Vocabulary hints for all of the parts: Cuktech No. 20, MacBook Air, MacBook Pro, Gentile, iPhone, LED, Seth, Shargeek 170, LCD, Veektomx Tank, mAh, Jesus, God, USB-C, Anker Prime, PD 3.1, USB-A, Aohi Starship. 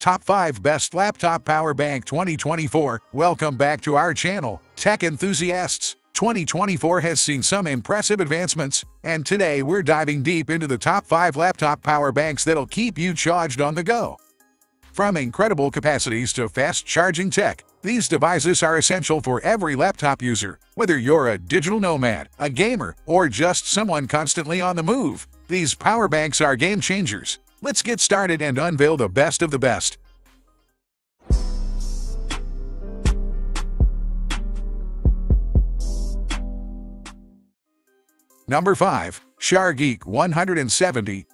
Top 5 Best Laptop Power Bank 2024. Welcome back to our channel, Tech Enthusiasts. 2024 has seen some impressive advancements, and today we're diving deep into the top 5 laptop power banks that'll keep you charged on the go. From incredible capacities to fast charging tech, these devices are essential for every laptop user. Whether you're a digital nomad, a gamer, or just someone constantly on the move, these power banks are game changers. Let's get started and unveil the best of the best. Number 5. Shargeek 170.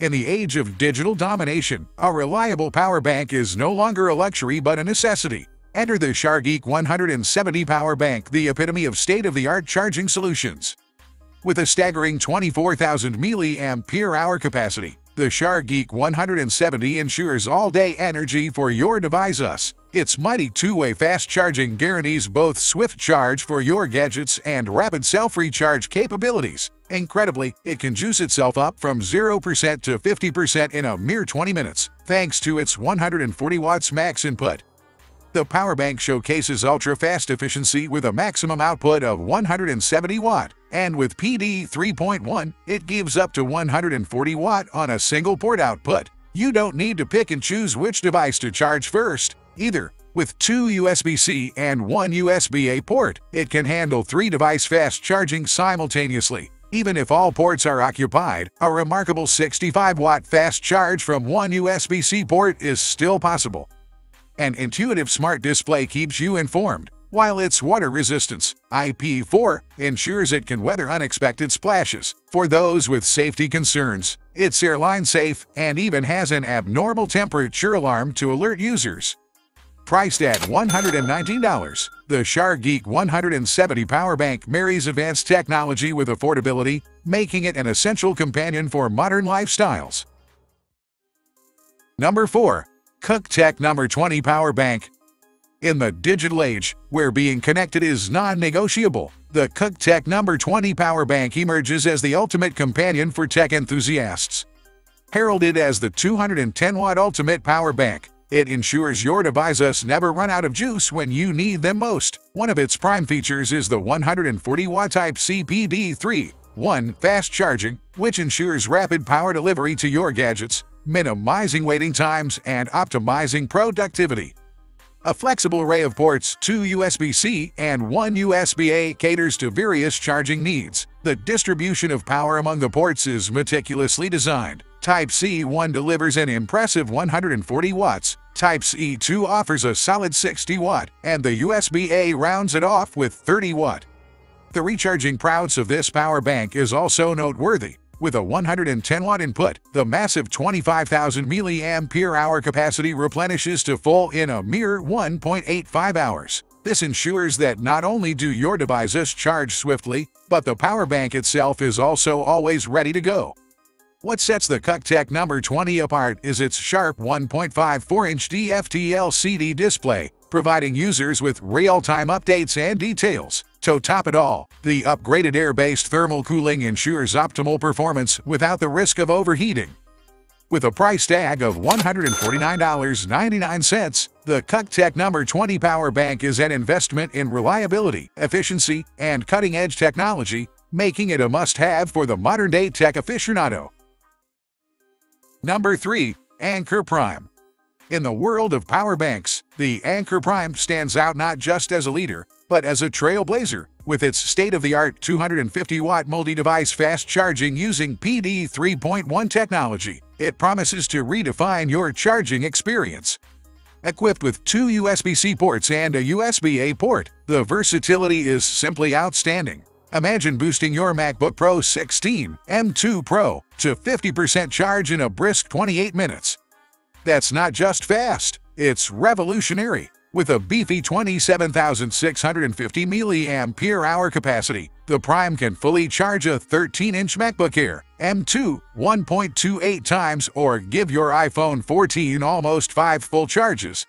In the age of digital domination, a reliable power bank is no longer a luxury but a necessity. Enter the Shargeek 170 power bank, the epitome of state-of-the-art charging solutions. With a staggering 24,000 mAh capacity, the Shargeek 170 ensures all-day energy for your devices. Its mighty two-way fast charging guarantees both swift charge for your gadgets and rapid self-recharge capabilities. Incredibly, it can juice itself up from 0% to 50% in a mere 20 minutes, thanks to its 140 watts max input. The power bank showcases ultra-fast efficiency with a maximum output of 170 watts. And with PD 3.1, it gives up to 140 watt on a single port output. You don't need to pick and choose which device to charge first, either. With 2 USB-C and 1 USB-A port, it can handle 3 device fast charging simultaneously. Even if all ports are occupied, a remarkable 65 watt fast charge from 1 USB-C port is still possible. An intuitive smart display keeps you informed, while its water resistance, IP4, ensures it can weather unexpected splashes. For those with safety concerns, it's airline safe and even has an abnormal temperature alarm to alert users. Priced at $119, the Shargeek 170 power bank marries advanced technology with affordability, making it an essential companion for modern lifestyles. Number 4. Cuktech No. 20 power bank. In the digital age, where being connected is non-negotiable, the Cuktech No. 20 power bank emerges as the ultimate companion for tech enthusiasts. Heralded as the 210-watt ultimate power bank, it ensures your devices never run out of juice when you need them most. One of its prime features is the 140-watt Type-C PD3.1 fast charging, which ensures rapid power delivery to your gadgets, minimizing waiting times and optimizing productivity. A flexible array of ports, 2 USB-C and 1 USB-A, caters to various charging needs. The distribution of power among the ports is meticulously designed. Type-C1 delivers an impressive 140 watts, Type-C2 offers a solid 60 watt, and the USB-A rounds it off with 30 watt. The recharging prowess of this power bank is also noteworthy. With a 110 watt input, the massive 25,000 mAh capacity replenishes to full in a mere 1.85 hours. This ensures that not only do your devices charge swiftly, but the power bank itself is also always ready to go. What sets the Cuktech No. 20 apart is its sharp 1.54-inch DFT LCD display, providing users with real-time updates and details. To top it all, the upgraded air-based thermal cooling ensures optimal performance without the risk of overheating. With a price tag of $149.99, the Cuktech No. 20 power bank is an investment in reliability, efficiency, and cutting-edge technology, making it a must-have for the modern-day tech aficionado. Number 3. Anker Prime. In the world of power banks, the Anker Prime stands out not just as a leader, but as a trailblazer. With its state-of-the-art 250-watt multi-device fast charging using PD 3.1 technology, it promises to redefine your charging experience. Equipped with 2 USB-C ports and a USB-A port, the versatility is simply outstanding. Imagine boosting your MacBook Pro 16 M2 Pro to 50% charge in a brisk 28 minutes. That's not just fast, it's revolutionary. With a beefy 27,650 mAh capacity, the Prime can fully charge a 13-inch MacBook Air M2 1.28 times or give your iPhone 14 almost 5 full charges.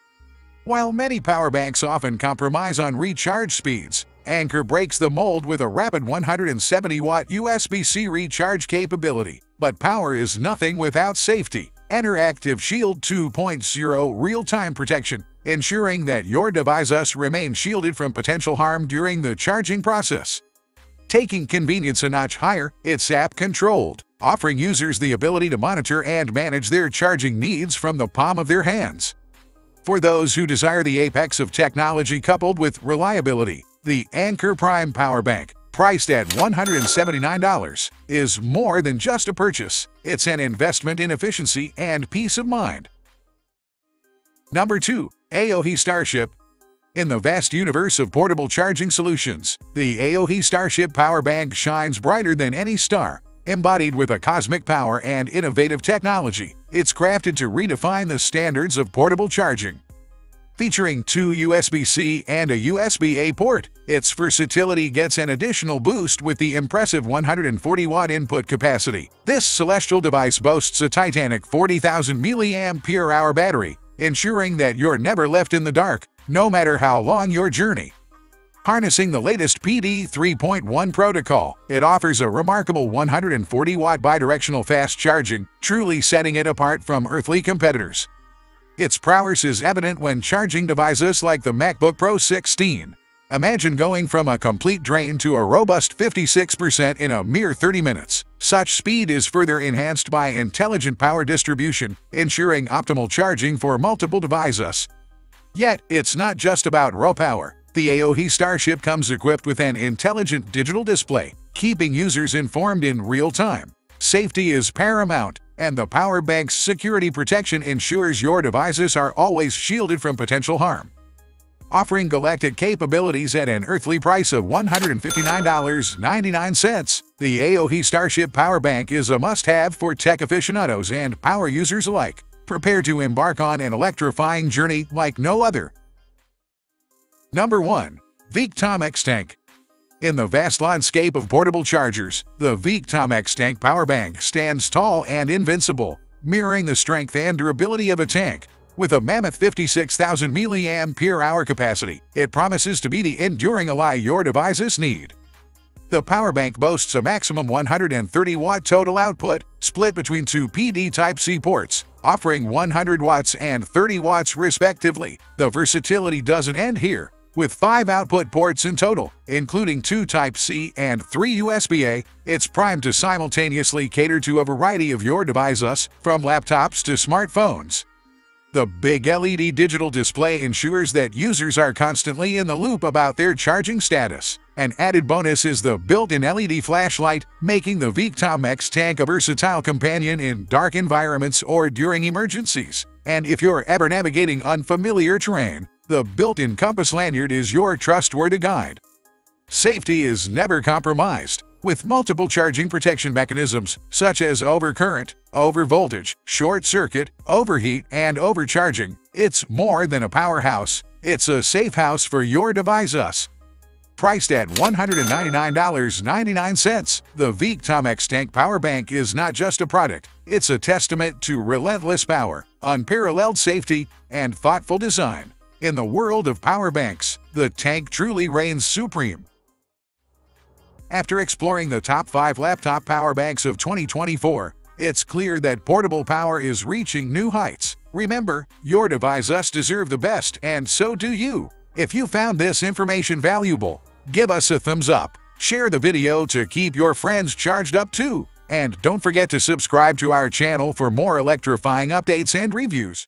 While many power banks often compromise on recharge speeds, Anker breaks the mold with a rapid 170-watt USB-C recharge capability. But power is nothing without safety. Interactive Shield 2.0 real-time protection, ensuring that your devices remain shielded from potential harm during the charging process. Taking convenience a notch higher, it's app-controlled, offering users the ability to monitor and manage their charging needs from the palm of their hands. For those who desire the apex of technology coupled with reliability, the Anker Prime Power Bank, priced at $179, is more than just a purchase. It's an investment in efficiency and peace of mind. Number 2. Aohi Starship. In the vast universe of portable charging solutions, the Aohi Starship Power Bank shines brighter than any star. Embodied with a cosmic power and innovative technology, it's crafted to redefine the standards of portable charging. Featuring two USB-C and a USB-A port, its versatility gets an additional boost with the impressive 140-watt input capacity. This celestial device boasts a titanic 40,000 mAh battery, ensuring that you're never left in the dark, no matter how long your journey. Harnessing the latest PD 3.1 protocol, it offers a remarkable 140-watt bidirectional fast charging, truly setting it apart from earthly competitors. Its prowess is evident when charging devices like the MacBook Pro 16. Imagine going from a complete drain to a robust 56% in a mere 30 minutes. Such speed is further enhanced by intelligent power distribution, ensuring optimal charging for multiple devices. Yet, it's not just about raw power. The Aohi Starship comes equipped with an intelligent digital display, keeping users informed in real time. Safety is paramount, and the power bank's security protection ensures your devices are always shielded from potential harm. Offering galactic capabilities at an earthly price of $159.99, the Aohi Starship Power Bank is a must-have for tech aficionados and power users alike. Prepare to embark on an electrifying journey like no other. Number 1. Veektomx Tank. In the vast landscape of portable chargers, the Veektomx Tank Power Bank stands tall and invincible, mirroring the strength and durability of a tank. With a mammoth 56,000 mAh capacity, it promises to be the enduring ally your devices need. The power bank boasts a maximum 130-watt total output, split between two PD Type-C ports, offering 100 watts and 30 watts respectively. The versatility doesn't end here, with 5 output ports in total, including 2 Type-C and 3 USB-A. It's primed to simultaneously cater to a variety of your devices, from laptops to smartphones. The big LED digital display ensures that users are constantly in the loop about their charging status. An added bonus is the built-in LED flashlight, making the Veektomx Tank a versatile companion in dark environments or during emergencies. And if you're ever navigating unfamiliar terrain, the built-in compass lanyard is your trustworthy guide. Safety is never compromised, with multiple charging protection mechanisms such as overcurrent, overvoltage, short circuit, overheat, and overcharging. It's more than a powerhouse, it's a safe house for your devices. Priced at $199.99, the Veektomx Tank Power Bank is not just a product, it's a testament to relentless power, unparalleled safety, and thoughtful design. In the world of power banks, the tank truly reigns supreme. After exploring the top 5 laptop power banks of 2024, it's clear that portable power is reaching new heights. Remember, your devices deserve the best, and so do you. If you found this information valuable, give us a thumbs up, share the video to keep your friends charged up too, and don't forget to subscribe to our channel for more electrifying updates and reviews.